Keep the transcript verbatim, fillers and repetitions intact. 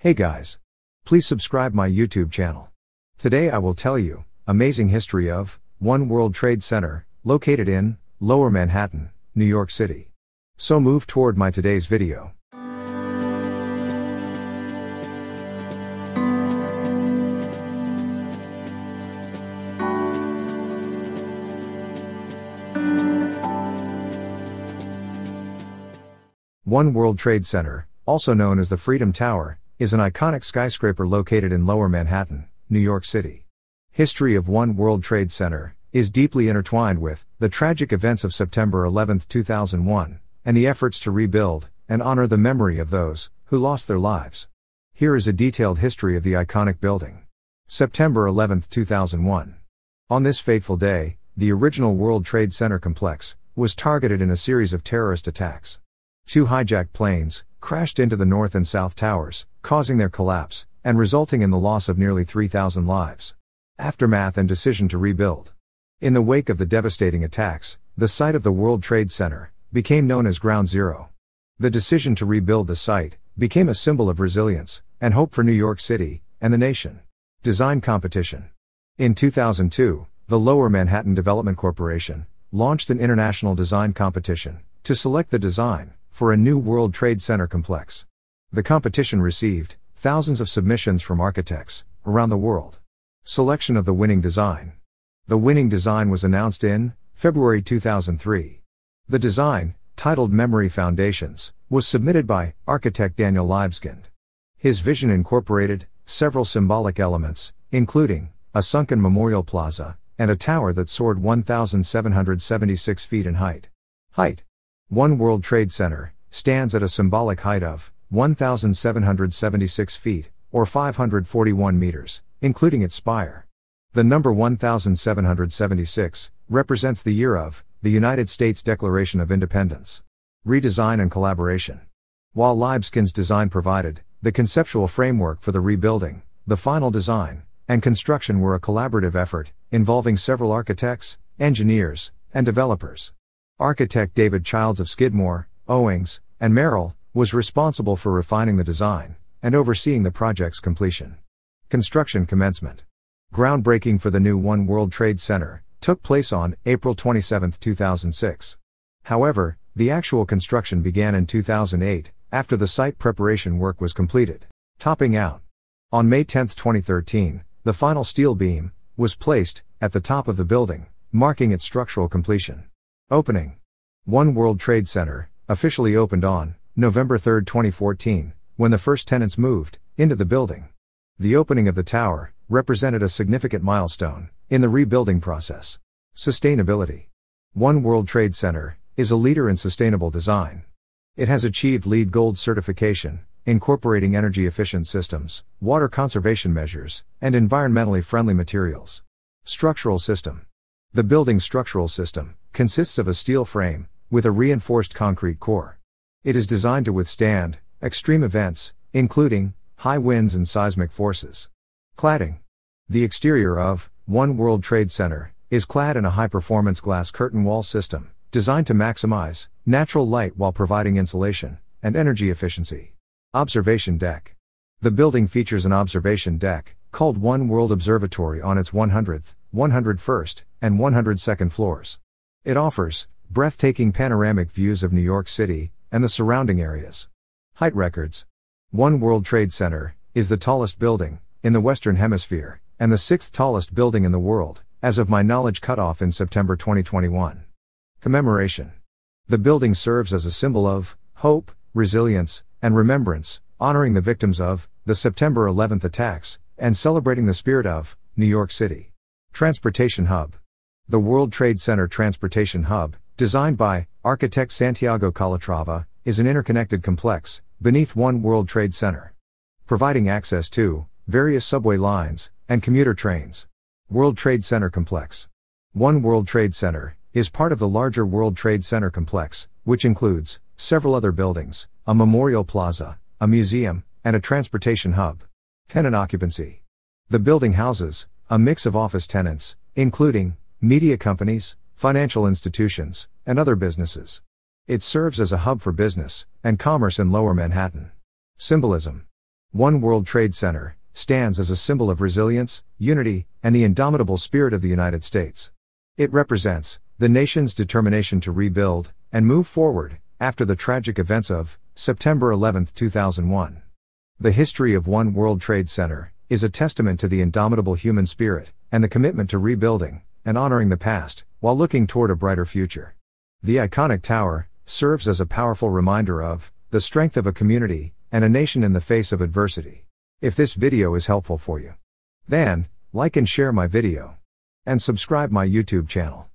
Hey guys! Please subscribe my YouTube channel. Today I will tell you, amazing history of One World Trade Center, located in Lower Manhattan, New York City. So move toward my today's video. One World Trade Center, also known as the Freedom Tower, is an iconic skyscraper located in Lower Manhattan, New York City. History of One World Trade Center is deeply intertwined with the tragic events of September eleventh two thousand one, and the efforts to rebuild and honor the memory of those who lost their lives. Here is a detailed history of the iconic building. September eleventh two thousand one. On this fateful day, the original World Trade Center complex was targeted in a series of terrorist attacks. Two hijacked planes crashed into the North and South Towers, causing their collapse and resulting in the loss of nearly three thousand lives. Aftermath and decision to rebuild. In the wake of the devastating attacks, the site of the World Trade Center became known as Ground Zero. The decision to rebuild the site became a symbol of resilience and hope for New York City and the nation. Design competition. In two thousand two, the Lower Manhattan Development Corporation launched an international design competition to select the design for a new World Trade Center complex. The competition received thousands of submissions from architects around the world. Selection of the winning design. The winning design was announced in February two thousand three. The design, titled Memory Foundations, was submitted by architect Daniel Libeskind. His vision incorporated several symbolic elements, including a sunken memorial plaza and a tower that soared one thousand seven hundred seventy-six feet in height. Height. One World Trade Center stands at a symbolic height of one thousand seven hundred seventy-six feet, or five hundred forty-one meters, including its spire. The number one thousand seven hundred seventy-six represents the year of the United States Declaration of Independence. Redesign and collaboration. While Libeskind's design provided the conceptual framework for the rebuilding, the final design and construction were a collaborative effort involving several architects, engineers, and developers. Architect David Childs of Skidmore, Owings and Merrill was responsible for refining the design and overseeing the project's completion. Construction commencement. Groundbreaking for the new One World Trade Center took place on April twenty-seventh two thousand six. However, the actual construction began in two thousand eight, after the site preparation work was completed. Topping out. On May tenth twenty thirteen, the final steel beam was placed at the top of the building, marking its structural completion. Opening. One World Trade Center officially opened on November third twenty fourteen, when the first tenants moved into the building. The opening of the tower represented a significant milestone in the rebuilding process. Sustainability. One World Trade Center is a leader in sustainable design. It has achieved LEED Gold certification, incorporating energy-efficient systems, water conservation measures, and environmentally friendly materials. Structural system. The building's structural system consists of a steel frame with a reinforced concrete core. It is designed to withstand extreme events, including high winds and seismic forces. Cladding. The exterior of One World Trade Center is clad in a high-performance glass curtain wall system, designed to maximize natural light while providing insulation and energy efficiency. Observation deck. The building features an observation deck, called One World Observatory, on its one hundredth, one hundred first, and one hundred second floors. It offers breathtaking panoramic views of New York City and the surrounding areas. Height records. One World Trade Center is the tallest building in the Western Hemisphere, and the sixth tallest building in the world, as of my knowledge cutoff in September twenty twenty-one. Commemoration. The building serves as a symbol of hope, resilience, and remembrance, honoring the victims of the September eleventh attacks, and celebrating the spirit of New York City. Transportation hub. The World Trade Center Transportation Hub, designed by architect Santiago Calatrava, is an interconnected complex beneath One World Trade Center, providing access to various subway lines and commuter trains. World Trade Center complex. One World Trade Center is part of the larger World Trade Center complex, which includes several other buildings, a memorial plaza, a museum, and a transportation hub. Tenant occupancy. The building houses a mix of office tenants, including media companies, financial institutions, and other businesses. It serves as a hub for business and commerce in Lower Manhattan. Symbolism. One World Trade Center stands as a symbol of resilience, unity, and the indomitable spirit of the United States. It represents the nation's determination to rebuild and move forward after the tragic events of September eleventh two thousand one. The history of One World Trade Center is a testament to the indomitable human spirit and the commitment to rebuilding and honoring the past while looking toward a brighter future. The iconic tower serves as a powerful reminder of the strength of a community and a nation in the face of adversity. If this video is helpful for you, then like and share my video and subscribe my YouTube channel.